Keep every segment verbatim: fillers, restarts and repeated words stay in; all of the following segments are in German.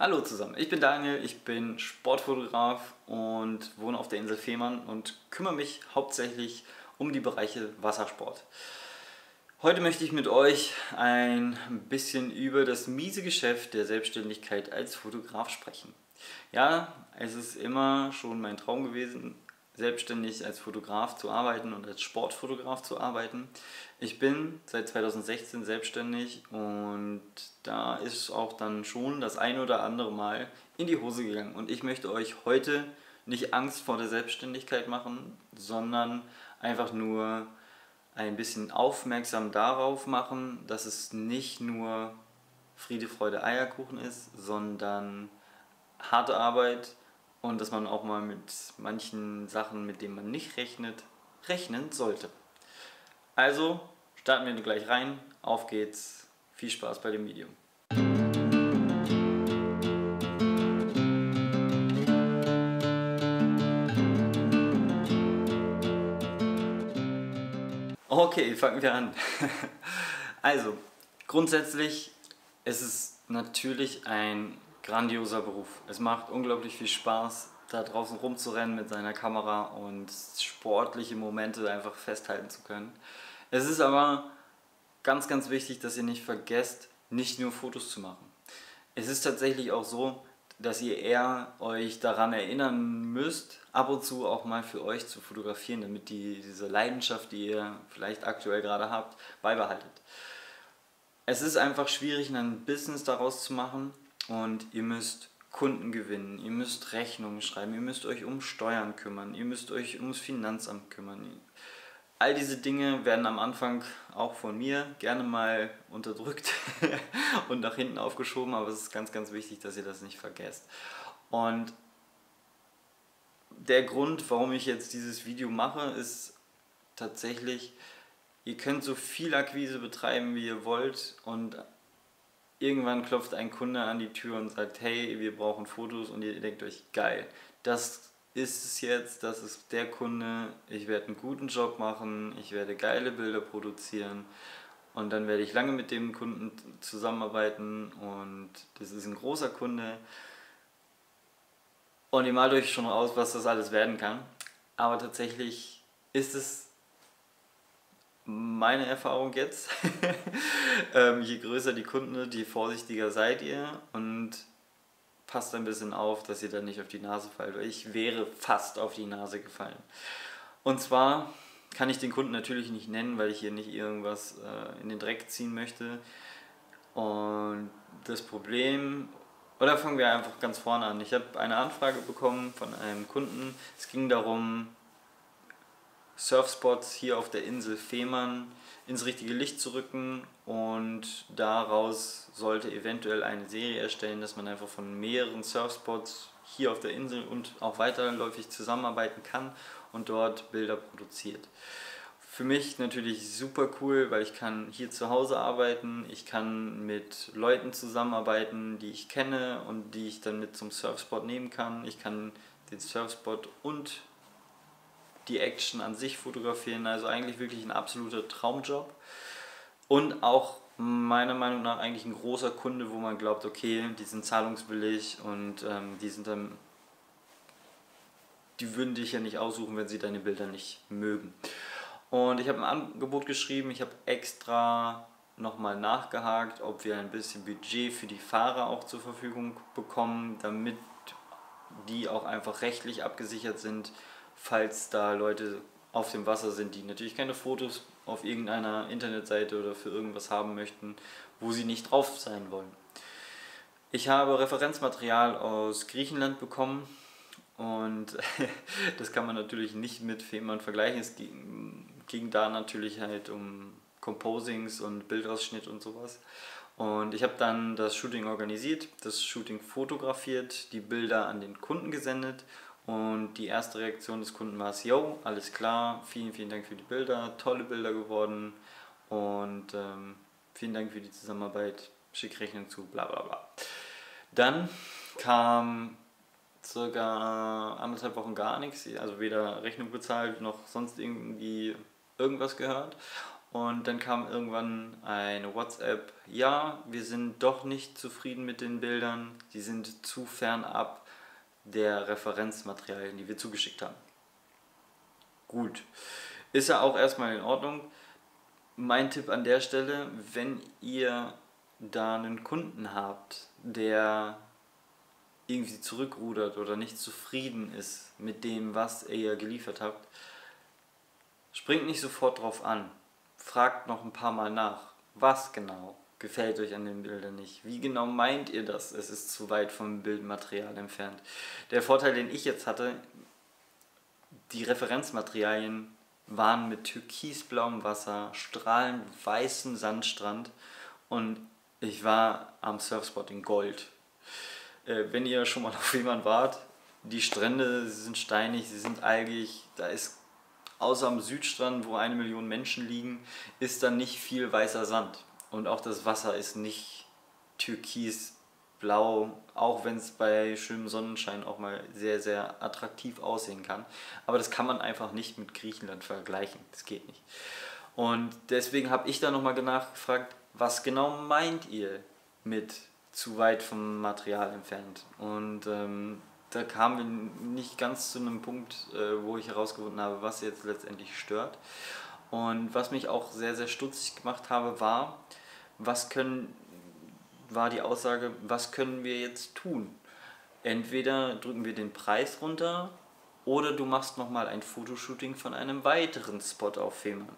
Hallo zusammen, ich bin Daniel, ich bin Sportfotograf und wohne auf der Insel Fehmarn und kümmere mich hauptsächlich um die Bereiche Wassersport. Heute möchte ich mit euch ein bisschen über das miese Geschäft der Selbstständigkeit als Fotograf sprechen. Ja, es ist immer schon mein Traum gewesen, selbstständig als Fotograf zu arbeiten und als Sportfotograf zu arbeiten. Ich bin seit zweitausendsechzehn selbstständig und da ist auch dann schon das ein oder andere Mal in die Hose gegangen. Und ich möchte euch heute nicht Angst vor der Selbstständigkeit machen, sondern einfach nur ein bisschen aufmerksam darauf machen, dass es nicht nur Friede, Freude, Eierkuchen ist, sondern harte Arbeit. Und dass man auch mal mit manchen Sachen, mit denen man nicht rechnet, rechnen sollte. Also starten wir gleich rein. Auf geht's. Viel Spaß bei dem Video. Okay, fangen wir an. Also, grundsätzlich ist es natürlich ein grandioser Beruf. Es macht unglaublich viel Spaß, da draußen rumzurennen mit seiner Kamera und sportliche Momente einfach festhalten zu können. Es ist aber ganz, ganz wichtig, dass ihr nicht vergesst, nicht nur Fotos zu machen. Es ist tatsächlich auch so, dass ihr eher euch daran erinnern müsst, ab und zu auch mal für euch zu fotografieren, damit die, diese Leidenschaft, die ihr vielleicht aktuell gerade habt, beibehaltet. Es ist einfach schwierig, ein Business daraus zu machen, und ihr müsst Kunden gewinnen, ihr müsst Rechnungen schreiben, ihr müsst euch um Steuern kümmern, ihr müsst euch ums Finanzamt kümmern. All diese Dinge werden am Anfang auch von mir gerne mal unterdrückt und nach hinten aufgeschoben, aber es ist ganz, ganz wichtig, dass ihr das nicht vergesst. Und der Grund, warum ich jetzt dieses Video mache, ist tatsächlich, ihr könnt so viel Akquise betreiben, wie ihr wollt, und irgendwann klopft ein Kunde an die Tür und sagt, hey, wir brauchen Fotos, und ihr denkt euch, geil, das ist es jetzt, das ist der Kunde, ich werde einen guten Job machen, ich werde geile Bilder produzieren und dann werde ich lange mit dem Kunden zusammenarbeiten und das ist ein großer Kunde und ihr malt euch schon aus, was das alles werden kann, aber tatsächlich ist es meine Erfahrung jetzt, ähm, je größer die Kunden, je vorsichtiger seid ihr und passt ein bisschen auf, dass ihr dann nicht auf die Nase fallt, weil ich wäre fast auf die Nase gefallen. Und zwar kann ich den Kunden natürlich nicht nennen, weil ich hier nicht irgendwas äh, in den Dreck ziehen möchte. Und das Problem, oder fangen wir einfach ganz vorne an. Ich habe eine Anfrage bekommen von einem Kunden, es ging darum, Surfspots hier auf der Insel Fehmarn ins richtige Licht zu rücken, und daraus sollte eventuell eine Serie erstellen, dass man einfach von mehreren Surfspots hier auf der Insel und auch weiterläufig zusammenarbeiten kann und dort Bilder produziert. Für mich natürlich super cool, weil ich kann hier zu Hause arbeiten, ich kann mit Leuten zusammenarbeiten, die ich kenne und die ich dann mit zum Surfspot nehmen kann. Ich kann den Surfspot und die Action an sich fotografieren, also eigentlich wirklich ein absoluter Traumjob und auch meiner Meinung nach eigentlich ein großer Kunde, wo man glaubt, okay, die sind zahlungswillig und ähm, die sind dann, die würden dich ja nicht aussuchen, wenn sie deine Bilder nicht mögen. Und ich habe ein Angebot geschrieben, ich habe extra nochmal nachgehakt, ob wir ein bisschen Budget für die Fahrer auch zur Verfügung bekommen, damit die auch einfach rechtlich abgesichert sind, falls da Leute auf dem Wasser sind, die natürlich keine Fotos auf irgendeiner Internetseite oder für irgendwas haben möchten, wo sie nicht drauf sein wollen. Ich habe Referenzmaterial aus Griechenland bekommen und das kann man natürlich nicht mit Fehmarn vergleichen. Es ging, ging da natürlich halt um Composings und Bildausschnitt und sowas. Und ich habe dann das Shooting organisiert, das Shooting fotografiert, die Bilder an den Kunden gesendet. Und die erste Reaktion des Kunden war es, yo, alles klar, vielen, vielen Dank für die Bilder, tolle Bilder geworden und ähm, vielen Dank für die Zusammenarbeit, schick Rechnung zu, bla bla bla. Dann kam circa anderthalb Wochen gar nichts, also weder Rechnung bezahlt noch sonst irgendwie irgendwas gehört. Und dann kam irgendwann eine WhatsApp, ja, wir sind doch nicht zufrieden mit den Bildern, die sind zu fernab der Referenzmaterialien, die wir zugeschickt haben. Gut, ist ja auch erstmal in Ordnung. Mein Tipp an der Stelle, wenn ihr da einen Kunden habt, der irgendwie zurückrudert oder nicht zufrieden ist mit dem, was ihr geliefert habt, springt nicht sofort drauf an. Fragt noch ein paar Mal nach, was genau gefällt euch an den Bildern nicht? Wie genau meint ihr das? Es ist zu weit vom Bildmaterial entfernt. Der Vorteil, den ich jetzt hatte, die Referenzmaterialien waren mit türkisblauem Wasser, strahlend weißem Sandstrand und ich war am Surfspot in Gold. Äh, wenn ihr schon mal auf jemanden wart, die Strände sind steinig, sie sind algig, da ist außer am Südstrand, wo eine Million Menschen liegen, ist dann nicht viel weißer Sand. Und auch das Wasser ist nicht türkisblau, auch wenn es bei schönem Sonnenschein auch mal sehr, sehr attraktiv aussehen kann. Aber das kann man einfach nicht mit Griechenland vergleichen. Das geht nicht. Und deswegen habe ich da nochmal nachgefragt, was genau meint ihr mit zu weit vom Material entfernt? Und ähm, da kamen wir nicht ganz zu einem Punkt, äh, wo ich herausgefunden habe, was jetzt letztendlich stört. Und was mich auch sehr, sehr stutzig gemacht habe, war, was können, war die Aussage, was können wir jetzt tun? Entweder drücken wir den Preis runter oder du machst nochmal ein Fotoshooting von einem weiteren Spot auf Fehmarn.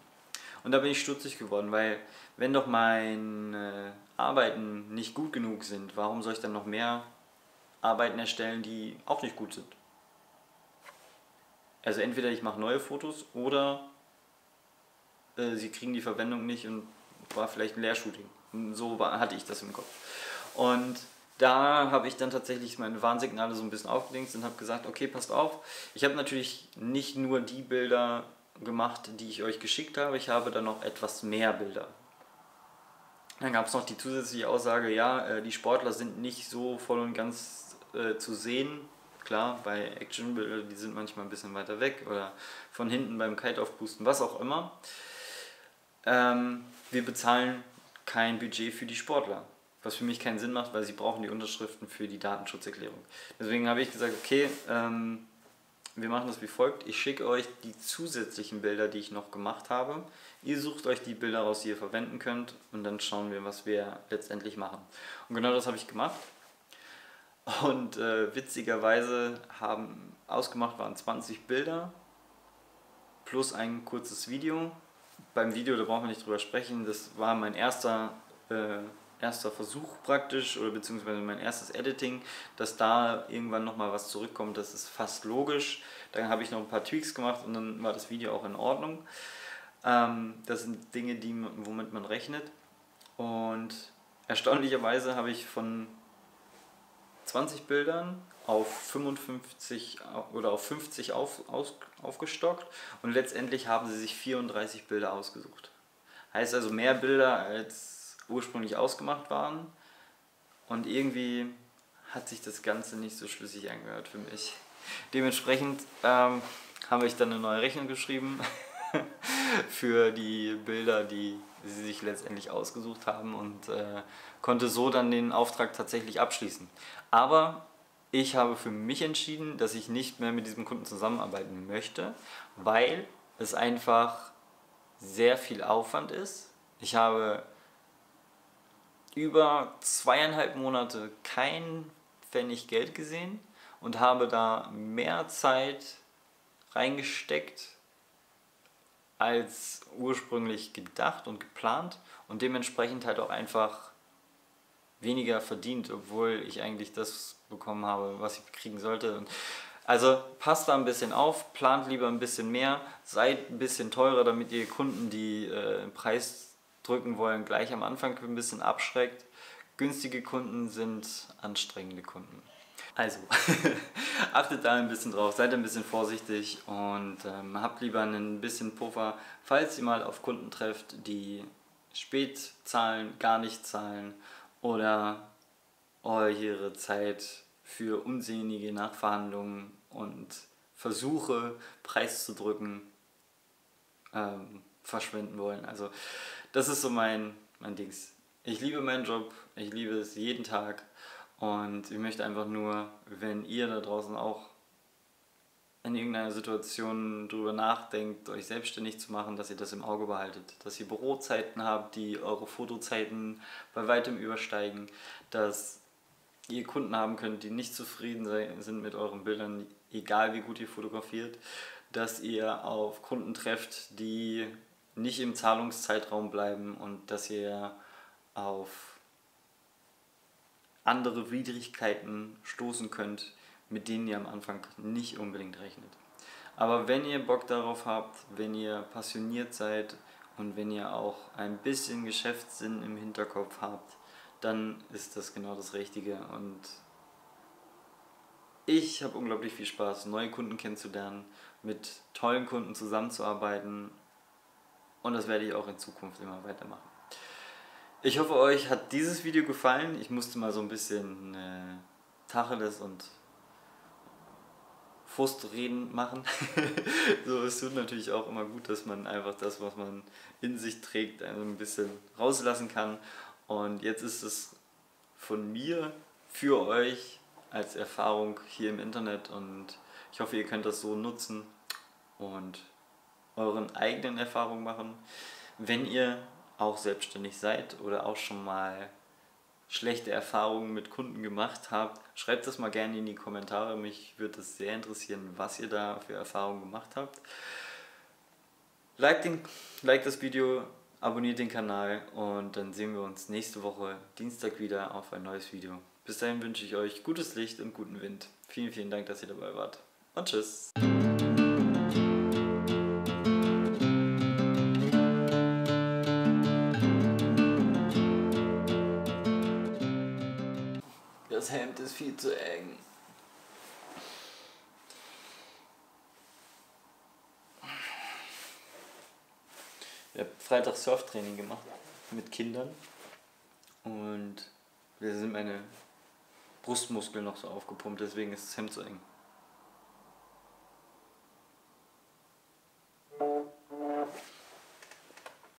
Und da bin ich stutzig geworden, weil wenn doch meine Arbeiten nicht gut genug sind, warum soll ich dann noch mehr Arbeiten erstellen, die auch nicht gut sind? Also entweder ich mache neue Fotos oder sie kriegen die Verwendung nicht und war vielleicht ein Leershooting. So war, hatte ich das im Kopf. Und da habe ich dann tatsächlich meine Warnsignale so ein bisschen aufgelenkt und habe gesagt, okay, passt auf. Ich habe natürlich nicht nur die Bilder gemacht, die ich euch geschickt habe, ich habe dann noch etwas mehr Bilder. Dann gab es noch die zusätzliche Aussage, ja, die Sportler sind nicht so voll und ganz äh, zu sehen. Klar, bei Actionbildern, die sind manchmal ein bisschen weiter weg oder von hinten beim Kite aufpusten, was auch immer. Ähm, wir bezahlen kein Budget für die Sportler, was für mich keinen Sinn macht, weil sie brauchen die Unterschriften für die Datenschutzerklärung. Deswegen habe ich gesagt, okay, ähm, wir machen das wie folgt. Ich schicke euch die zusätzlichen Bilder, die ich noch gemacht habe. Ihr sucht euch die Bilder raus, die ihr verwenden könnt und dann schauen wir, was wir letztendlich machen. Und genau das habe ich gemacht. Und äh, witzigerweise haben ausgemacht waren zwanzig Bilder plus ein kurzes Video. Beim Video, da brauchen wir nicht drüber sprechen, das war mein erster, äh, erster Versuch praktisch oder beziehungsweise mein erstes Editing, dass da irgendwann nochmal was zurückkommt, das ist fast logisch. Dann habe ich noch ein paar Tweaks gemacht und dann war das Video auch in Ordnung. Ähm, das sind Dinge, die, womit man rechnet. Und erstaunlicherweise habe ich von zwanzig Bildern auf fünfundfünfzig oder auf fünfzig auf, aus, aufgestockt und letztendlich haben sie sich vierunddreißig Bilder ausgesucht. Heißt also mehr Bilder als ursprünglich ausgemacht waren und irgendwie hat sich das Ganze nicht so schlüssig angehört für mich. Dementsprechend ähm, habe ich dann eine neue Rechnung geschrieben für die Bilder, die sie sich letztendlich ausgesucht haben und äh, konnte so dann den Auftrag tatsächlich abschließen. Aber ich habe für mich entschieden, dass ich nicht mehr mit diesem Kunden zusammenarbeiten möchte, weil es einfach sehr viel Aufwand ist. Ich habe über zweieinhalb Monate kein Pfennig Geld gesehen und habe da mehr Zeit reingesteckt als ursprünglich gedacht und geplant und dementsprechend halt auch einfach weniger verdient, obwohl ich eigentlich das bekommen habe, was ich kriegen sollte. Also passt da ein bisschen auf, plant lieber ein bisschen mehr, seid ein bisschen teurer, damit ihr Kunden, die äh, den Preis drücken wollen, gleich am Anfang ein bisschen abschreckt. Günstige Kunden sind anstrengende Kunden. Also, achtet da ein bisschen drauf, seid ein bisschen vorsichtig und ähm, habt lieber einen bisschen Puffer, falls ihr mal auf Kunden trefft, die spät zahlen, gar nicht zahlen oder eure Zeit für unsinnige Nachverhandlungen und Versuche, Preis zu drücken, ähm, verschwinden wollen. Also das ist so mein, mein Dings. Ich liebe meinen Job, ich liebe es jeden Tag und ich möchte einfach nur, wenn ihr da draußen auch in irgendeiner Situation drüber nachdenkt, euch selbstständig zu machen, dass ihr das im Auge behaltet. Dass ihr Bürozeiten habt, die eure Fotozeiten bei weitem übersteigen. Dass ihr Kunden haben könnt, die nicht zufrieden sind mit euren Bildern, egal wie gut ihr fotografiert. Dass ihr auf Kunden trefft, die nicht im Zahlungszeitraum bleiben und dass ihr auf andere Widrigkeiten stoßen könnt, mit denen ihr am Anfang nicht unbedingt rechnet. Aber wenn ihr Bock darauf habt, wenn ihr passioniert seid und wenn ihr auch ein bisschen Geschäftssinn im Hinterkopf habt, dann ist das genau das Richtige. Und ich habe unglaublich viel Spaß, neue Kunden kennenzulernen, mit tollen Kunden zusammenzuarbeiten und das werde ich auch in Zukunft immer weitermachen. Ich hoffe, euch hat dieses Video gefallen. Ich musste mal so ein bisschen äh, Tacheles und Frustreden machen. So, es tut natürlich auch immer gut, dass man einfach das, was man in sich trägt, ein bisschen rauslassen kann. Und jetzt ist es von mir für euch als Erfahrung hier im Internet und ich hoffe, ihr könnt das so nutzen und euren eigenen Erfahrungen machen. Wenn ihr auch selbstständig seid oder auch schon mal schlechte Erfahrungen mit Kunden gemacht habt, schreibt das mal gerne in die Kommentare. Mich würde es sehr interessieren, was ihr da für Erfahrungen gemacht habt. Like, den, like das Video, abonniert den Kanal und dann sehen wir uns nächste Woche Dienstag wieder auf ein neues Video. Bis dahin wünsche ich euch gutes Licht und guten Wind. Vielen, vielen Dank, dass ihr dabei wart und tschüss. Das Hemd ist viel zu eng. Ich habe Freitag Surftraining gemacht mit Kindern und wir sind meine Brustmuskeln noch so aufgepumpt, deswegen ist das Hemd so eng.